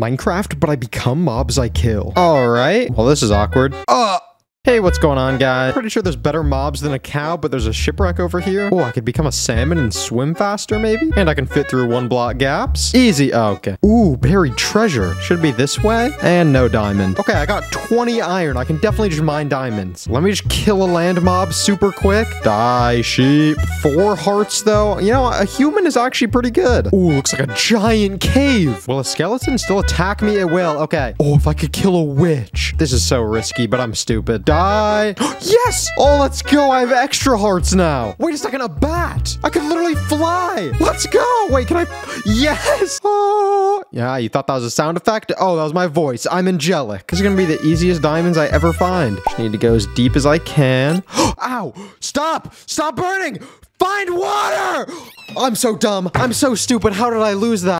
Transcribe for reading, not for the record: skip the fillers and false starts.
Minecraft, but I become mobs I kill. All right. Well, this is awkward. Hey, what's going on, guys? Pretty sure there's better mobs than a cow, but there's a shipwreck over here. Oh, I could become a salmon and swim faster, maybe? And I can fit through one block gaps. Easy. Oh, okay. Ooh, buried treasure. Should be this way. And no diamond. Okay, I got 20 iron. I can definitely just mine diamonds. Let me just kill a land mob super quick. Die, sheep. 4 hearts, though. You know, a human is actually pretty good. Ooh, looks like a giant cave. Will a skeleton still attack me? It will. Okay. Oh, if I could kill a witch. This is so risky, but I'm stupid. Die. Yes! Oh, let's go. I have extra hearts now. Wait a second, a bat. I can literally fly. Let's go. Wait, can I? Yes. Oh. Yeah, you thought that was a sound effect? Oh, that was my voice. I'm angelic. This is going to be the easiest diamonds I ever find. Just need to go as deep as I can. Ow. Stop. Stop burning. Find water. I'm so dumb. I'm so stupid. How did I lose that?